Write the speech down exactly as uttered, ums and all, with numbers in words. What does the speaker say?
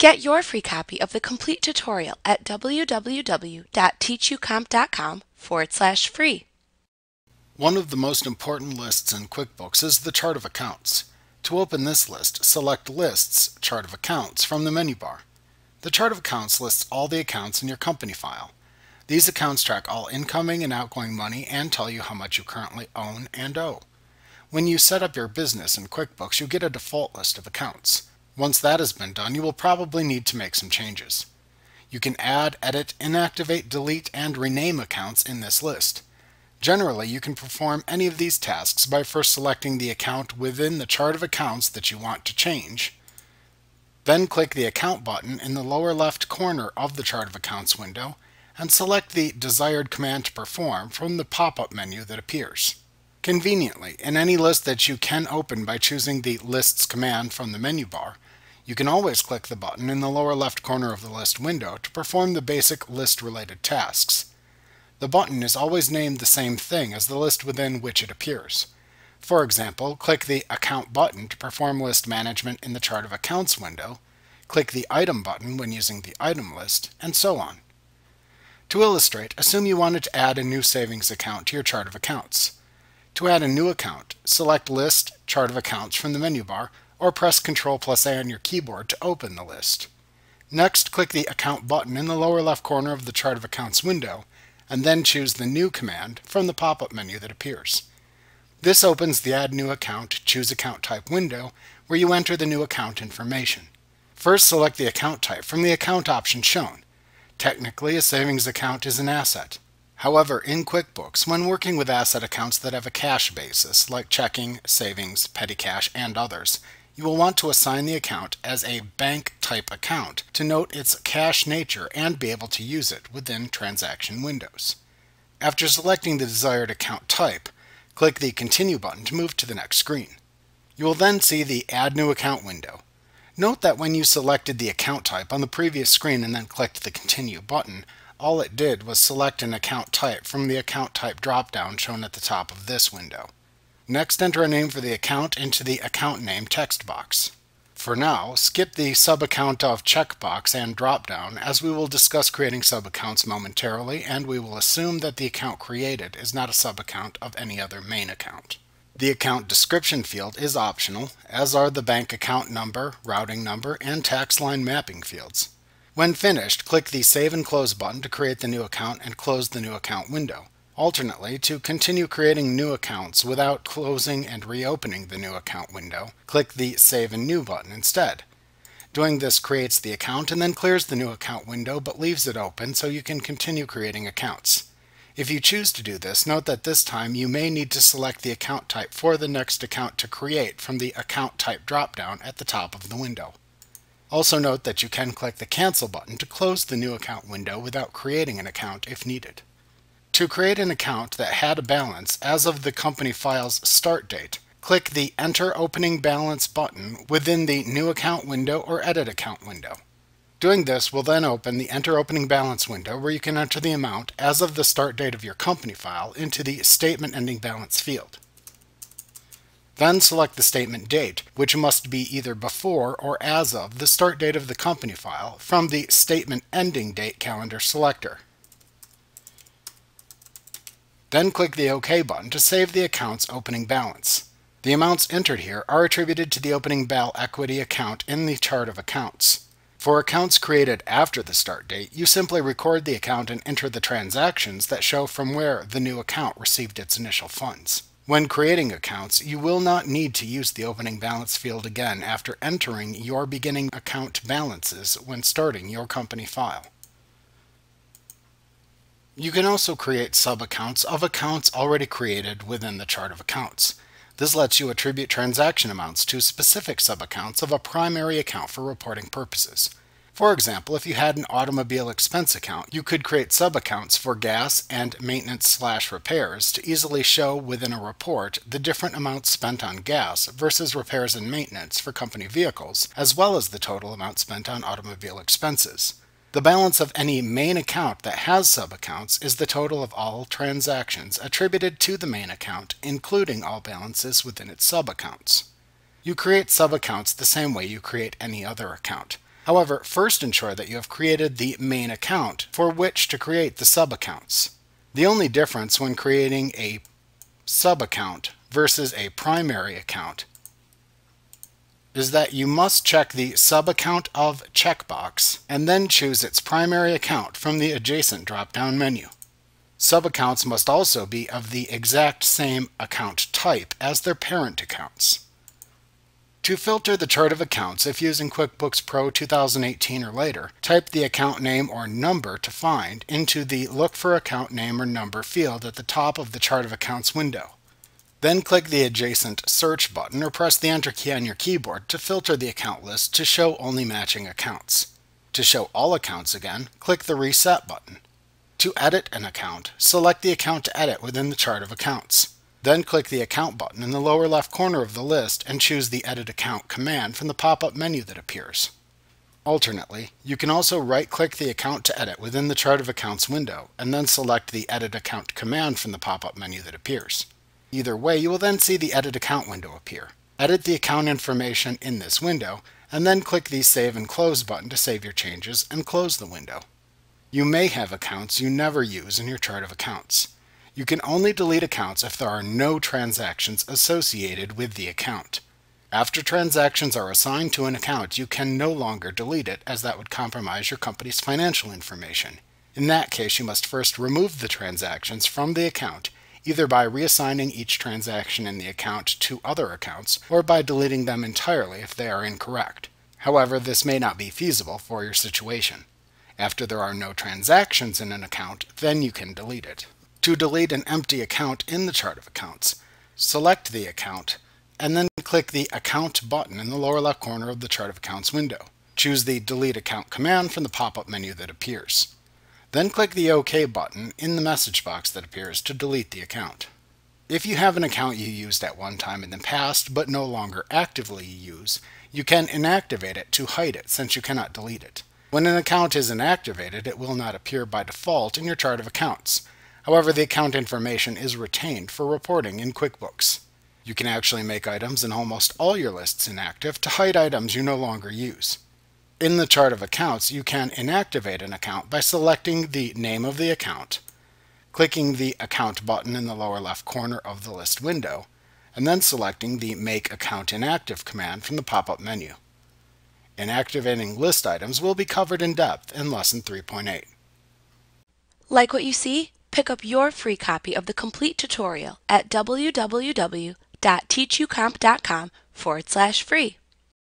Get your free copy of the complete tutorial at www.teachucomp.com forward slash free. One of the most important lists in QuickBooks is the Chart of Accounts. To open this list, select Lists, Chart of Accounts from the menu bar. The Chart of Accounts lists all the accounts in your company file. These accounts track all incoming and outgoing money and tell you how much you currently own and owe. When you set up your business in QuickBooks, you get a default list of accounts. Once that has been done, you will probably need to make some changes. You can add, edit, inactivate, delete, and rename accounts in this list. Generally, you can perform any of these tasks by first selecting the account within the chart of accounts that you want to change. Then click the Account button in the lower left corner of the Chart of Accounts window and select the desired command to perform from the pop-up menu that appears. Conveniently, in any list that you can open by choosing the Lists command from the menu bar, you can always click the button in the lower left corner of the list window to perform the basic list-related tasks. The button is always named the same thing as the list within which it appears. For example, click the Account button to perform list management in the Chart of Accounts window, click the Item button when using the item list, and so on. To illustrate, assume you wanted to add a new savings account to your Chart of Accounts. To add a new account, select List, Chart of Accounts from the menu bar, or press Ctrl plus A on your keyboard to open the list. Next, click the Account button in the lower left corner of the Chart of Accounts window, and then choose the New command from the pop-up menu that appears. This opens the Add New Account, Choose Account Type window, where you enter the new account information. First, select the account type from the account option shown. Technically, a savings account is an asset. However, in QuickBooks, when working with asset accounts that have a cash basis, like checking, savings, petty cash, and others, you will want to assign the account as a bank-type account to note its cash nature and be able to use it within transaction windows. After selecting the desired account type, click the Continue button to move to the next screen. You will then see the Add New Account window. Note that when you selected the account type on the previous screen and then clicked the Continue button, all it did was select an account type from the Account Type drop-down shown at the top of this window. Next, enter a name for the account into the Account Name text box. For now, skip the Sub-Account of checkbox and drop-down, as we will discuss creating sub-accounts momentarily, and we will assume that the account created is not a sub-account of any other main account. The account description field is optional, as are the bank account number, routing number, and tax line mapping fields. When finished, click the Save and Close button to create the new account and close the new account window. Alternately, to continue creating new accounts without closing and reopening the new account window, click the Save and New button instead. Doing this creates the account and then clears the new account window but leaves it open so you can continue creating accounts. If you choose to do this, note that this time you may need to select the account type for the next account to create from the Account Type drop-down at the top of the window. Also note that you can click the Cancel button to close the new account window without creating an account if needed. To create an account that had a balance as of the company file's start date, click the Enter Opening Balance button within the New Account window or Edit Account window. Doing this will then open the Enter Opening Balance window where you can enter the amount as of the start date of your company file into the Statement Ending Balance field. Then select the statement date, which must be either before or as of the start date of the company file from the Statement Ending Date calendar selector. Then click the OK button to save the account's opening balance. The amounts entered here are attributed to the opening BAL equity account in the Chart of Accounts. For accounts created after the start date, you simply record the account and enter the transactions that show from where the new account received its initial funds. When creating accounts, you will not need to use the opening balance field again after entering your beginning account balances when starting your company file. You can also create sub-accounts of accounts already created within the Chart of Accounts. This lets you attribute transaction amounts to specific sub-accounts of a primary account for reporting purposes. For example, if you had an automobile expense account, you could create sub-accounts for gas and maintenance/repairs to easily show within a report the different amounts spent on gas versus repairs and maintenance for company vehicles, as well as the total amount spent on automobile expenses. The balance of any main account that has sub-accounts is the total of all transactions attributed to the main account, including all balances within its sub-accounts. You create sub-accounts the same way you create any other account. However, first ensure that you have created the main account for which to create the sub-accounts. The only difference when creating a sub-account versus a primary account is that you must check the sub-account of checkbox and then choose its primary account from the adjacent drop-down menu. Sub-accounts must also be of the exact same account type as their parent accounts. To filter the chart of accounts, if using QuickBooks Pro two thousand eighteen or later, type the account name or number to find into the Look for Account Name or Number field at the top of the Chart of Accounts window. Then click the adjacent Search button or press the Enter key on your keyboard to filter the account list to show only matching accounts. To show all accounts again, click the Reset button. To edit an account, select the account to edit within the Chart of Accounts. Then click the Account button in the lower left corner of the list and choose the Edit Account command from the pop-up menu that appears. Alternately, you can also right-click the account to edit within the Chart of Accounts window and then select the Edit Account command from the pop-up menu that appears. Either way, you will then see the Edit Account window appear. Edit the account information in this window and then click the Save and Close button to save your changes and close the window. You may have accounts you never use in your Chart of Accounts. You can only delete accounts if there are no transactions associated with the account. After transactions are assigned to an account, you can no longer delete it, as that would compromise your company's financial information. In that case, you must first remove the transactions from the account, either by reassigning each transaction in the account to other accounts, or by deleting them entirely if they are incorrect. However, this may not be feasible for your situation. After there are no transactions in an account, then you can delete it. To delete an empty account in the Chart of Accounts, select the account, and then click the Account button in the lower left corner of the Chart of Accounts window. Choose the Delete Account command from the pop-up menu that appears. Then click the OK button in the message box that appears to delete the account. If you have an account you used at one time in the past but no longer actively use, you can inactivate it to hide it since you cannot delete it. When an account is inactivated, it will not appear by default in your Chart of Accounts. However, the account information is retained for reporting in QuickBooks. You can actually make items in almost all your lists inactive to hide items you no longer use. In the Chart of Accounts, you can inactivate an account by selecting the name of the account, clicking the Account button in the lower left corner of the list window, and then selecting the Make Account Inactive command from the pop-up menu. Inactivating list items will be covered in depth in Lesson three point eight. Like what you see? Pick up your free copy of the complete tutorial at w w w dot teachucomp dot com forward slash free.